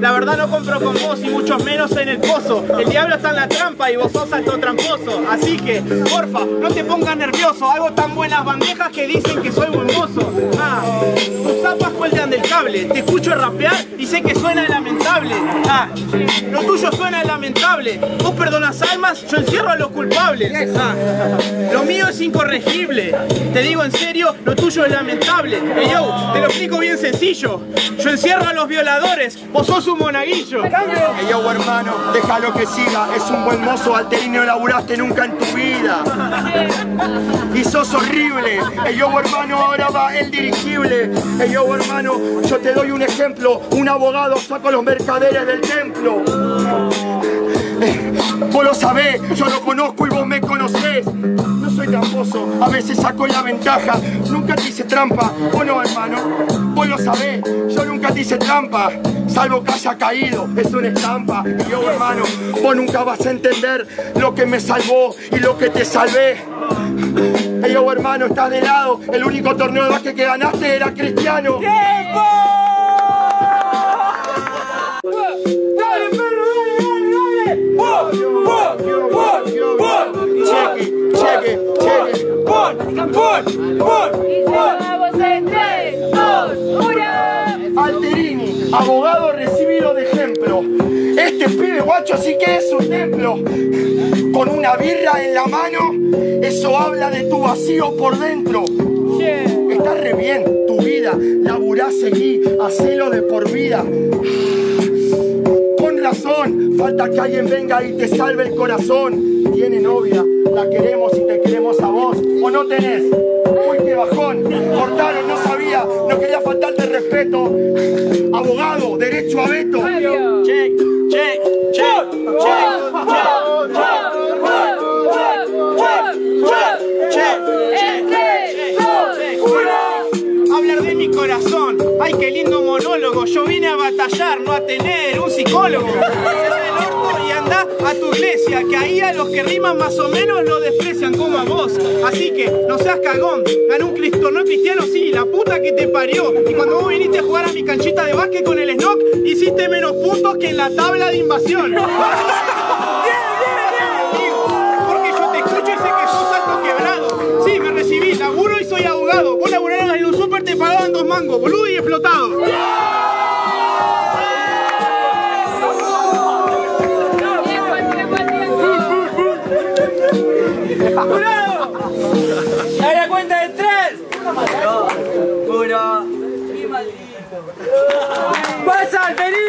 La verdad no compro con vos y mucho menos en el pozo. El diablo está en la trampa y vos sos alto tramposo. Así que, porfa, no te pongas nervioso. Hago tan buenas bandejas que dicen que soy buen mozo. Tus zapas cuelgan del cable. Te escucho rapear y sé que suena lamentable. Lo tuyo suena lamentable. Vos perdonas almas, yo encierro a los culpables. Lo mío es incorregible. Te digo en serio, lo tuyo es lamentable. Hey, yo, te lo explico bien sencillo. Yo encierro a los violadores. Vos sos un monaguillo. Ey, yo, hermano, déjalo que siga. Es un buen mozo, Alterín, no laburaste nunca en tu vida. Y sos horrible. Ey, yo, hermano, ahora va el dirigible. Ey, yo, hermano, yo te doy un ejemplo. Un abogado saco a los mercaderes del templo. Vos lo sabés, yo lo conozco y vos me conocés. No soy tramposo, a veces saco la ventaja. Nunca te hice trampa, vos no, hermano. Vos lo sabés, yo nunca te hice trampa. Salvo que haya caído, es una estampa. Y yo, hermano, vos nunca vas a entender lo que me salvó y lo que te salvé. Y yo, hermano, estás de lado. El único torneo de básquet que ganaste era Cristiano. ¡Tiempo! Alterini, abogado recibido de ejemplo. Este pibe guacho sí que es un templo. Con una birra en la mano, eso habla de tu vacío por dentro. Estás re bien, tu vida, laburás, seguí, hacelo de por vida. Con razón, falta que alguien venga y te salve el corazón. Tiene novia, la queremos y te queremos a vos. ¿O no tenés? Uy, qué bajón. Cortaron, no sabía, no quería faltarte respeto. Abogado, derecho a veto. Check, check, check, check, check. Hablar de mi corazón. Ay, qué lindo monólogo. Yo vine a batallar, no a tener un psicólogo. A tu iglesia, que ahí a los que riman más o menos lo desprecian como a vos. Así que no seas cagón, ganó un torneo cristiano, sí, la puta que te parió. Y cuando vos viniste a jugar a mi canchita de básquet con el Snock, hiciste menos puntos que en la tabla de invasión. Porque yo te escucho y sé que sos alto quebrado. Sí, me recibí, laburo y soy abogado. Vos laburabas en un súper, te pagaban 2 mangos, boludo, y explotado. ¡A la cuenta de 3! ¡Uno! ¡Qué maldito! ¡Pasa, Alterini!